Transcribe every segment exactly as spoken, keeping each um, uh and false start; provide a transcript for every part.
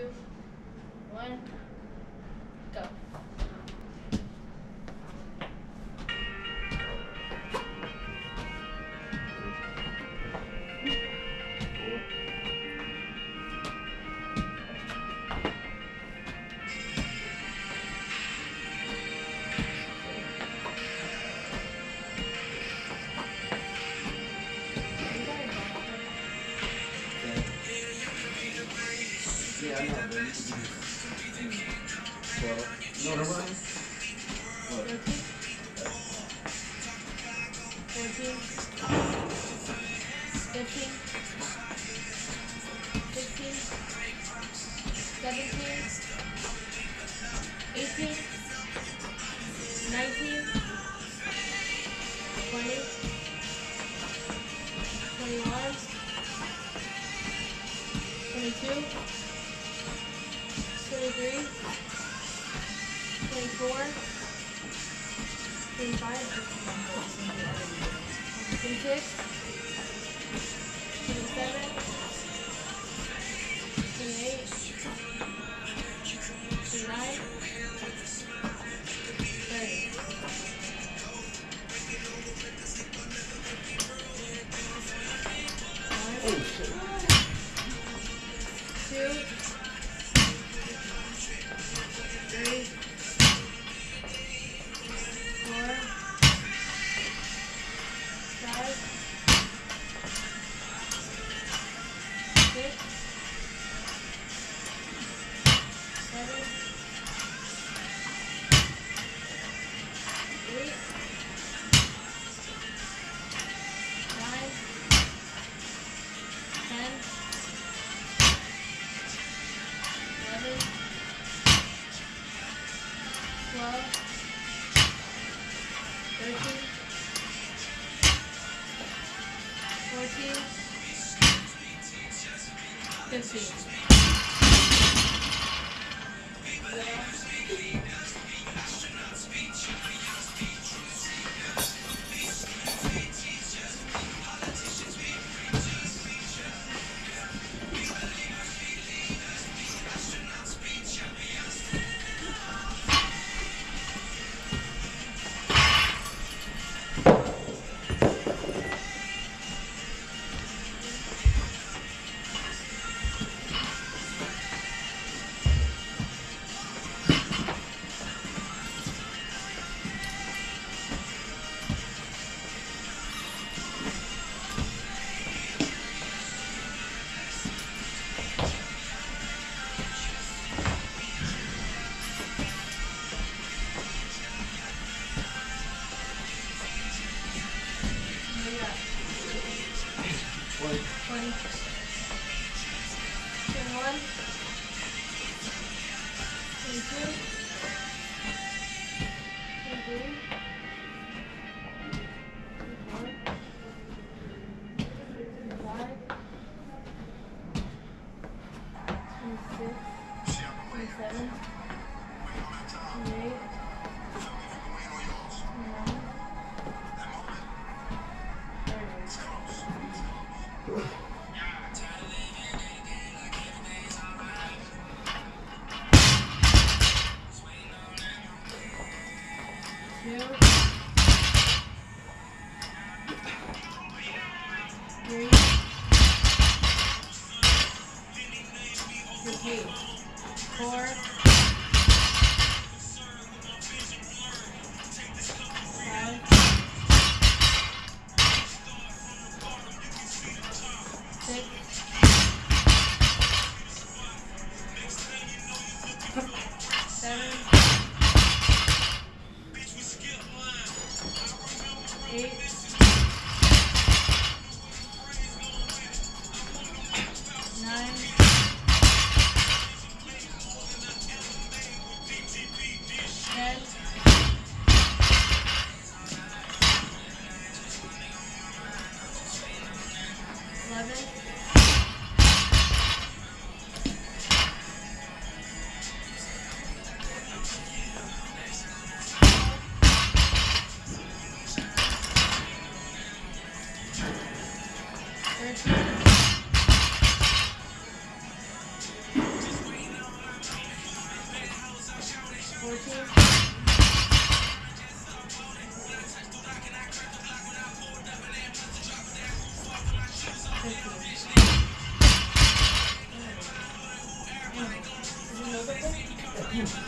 two, one, go. Yeah, I know. Well, no, no, what? What? fourteen. fifteen. sixteen. seventeen. eighteen. nineteen. twenty. twenty-one. twenty-two. twenty-three, twenty-four, twenty-five, twenty-six, twenty-seven, twenty-eight, twenty-nine, thirty. One, two, fifteen. Nine. Thank you.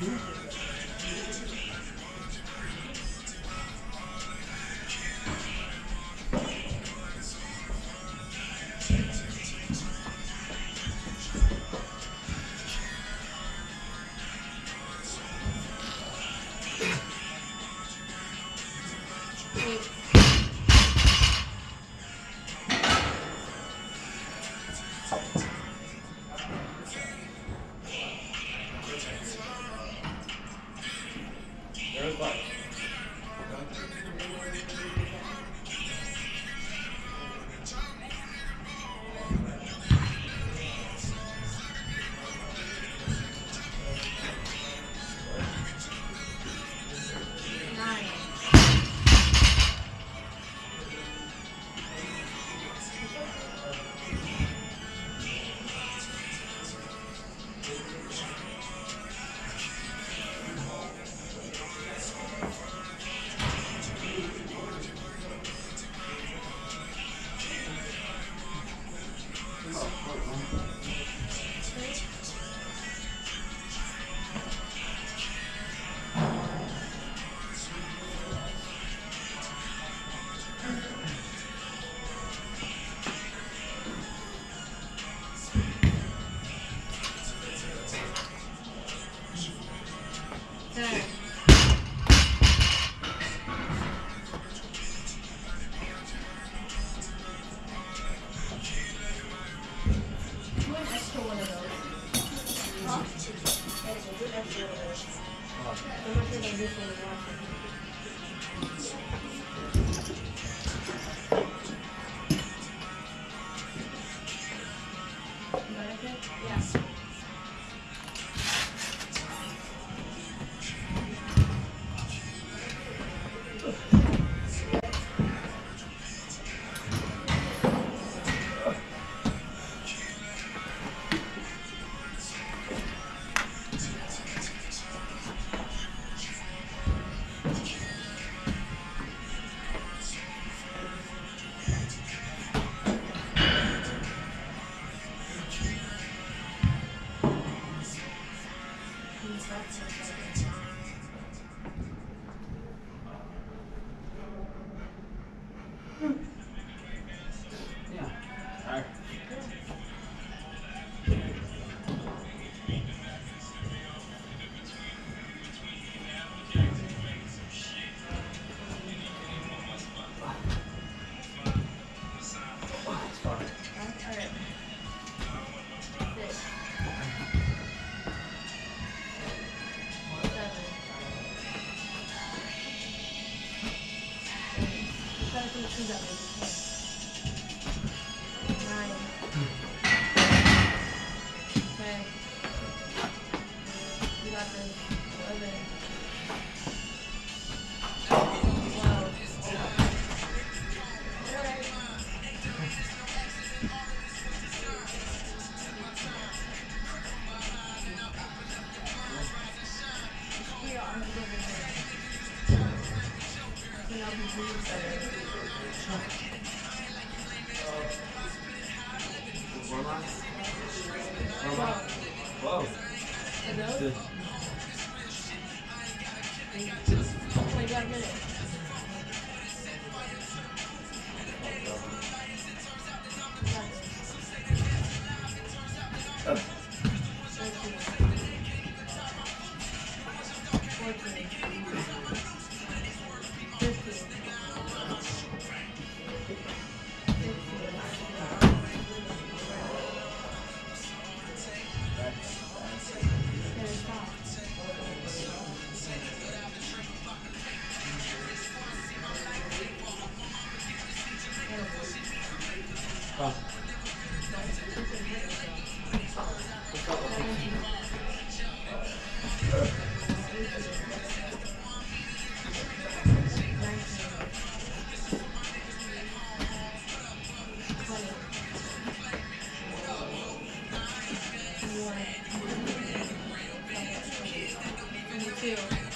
I for one of those. Huh? That's a good extra one of those. I'm not sure if I do for one. You got it? Yes. Thank you.